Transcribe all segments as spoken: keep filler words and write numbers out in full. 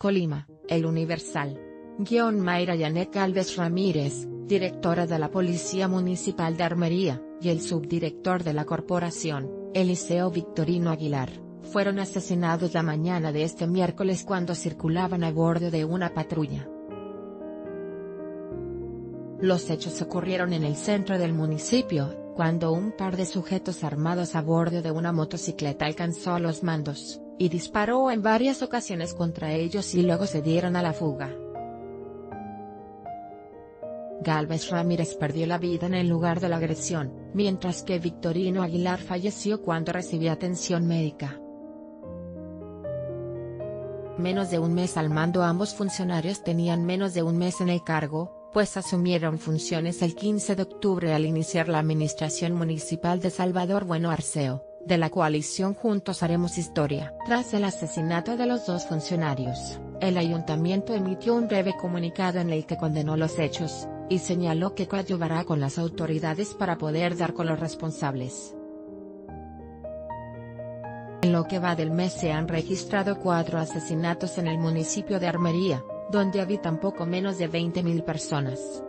Colima, El Universal. Guión Mayra Janeth Gálvez Ramírez, directora de la Policía Municipal de Armería, y el subdirector de la corporación, Eliseo Victorino Aguilar, fueron asesinados la mañana de este miércoles cuando circulaban a bordo de una patrulla. Los hechos ocurrieron en el centro del municipio, cuando un par de sujetos armados a bordo de una motocicleta alcanzó los mandos, y disparó en varias ocasiones contra ellos y luego se dieron a la fuga. Gálvez Ramírez perdió la vida en el lugar de la agresión, mientras que Victorino Aguilar falleció cuando recibió atención médica. Menos de un mes al mando. Ambos funcionarios tenían menos de un mes en el cargo, pues asumieron funciones el quince de octubre al iniciar la administración municipal de Salvador Bueno Arceo, de la coalición Juntos Haremos Historia. Tras el asesinato de los dos funcionarios, el ayuntamiento emitió un breve comunicado en el que condenó los hechos, y señaló que coadyuvará con las autoridades para poder dar con los responsables. En lo que va del mes se han registrado cuatro asesinatos en el municipio de Armería, donde habitan poco menos de veinte mil personas.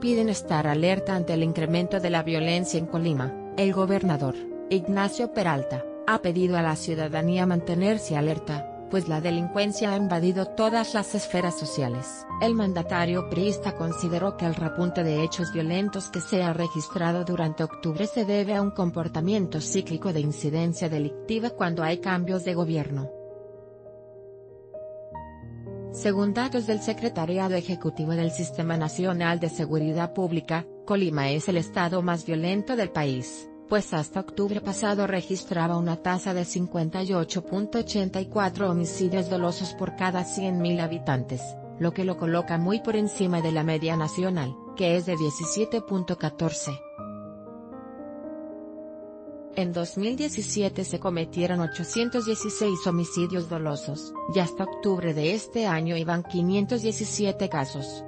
Piden estar alerta ante el incremento de la violencia en Colima. El gobernador, Ignacio Peralta, ha pedido a la ciudadanía mantenerse alerta, pues la delincuencia ha invadido todas las esferas sociales. El mandatario priista consideró que el repunte de hechos violentos que se ha registrado durante octubre se debe a un comportamiento cíclico de incidencia delictiva cuando hay cambios de gobierno. Según datos del Secretariado Ejecutivo del Sistema Nacional de Seguridad Pública, Colima es el estado más violento del país, pues hasta octubre pasado registraba una tasa de cincuenta y ocho punto ochenta y cuatro homicidios dolosos por cada cien mil habitantes, lo que lo coloca muy por encima de la media nacional, que es de diecisiete punto catorce. En dos mil diecisiete se cometieron ochocientos dieciséis homicidios dolosos, y hasta octubre de este año iban quinientos diecisiete casos.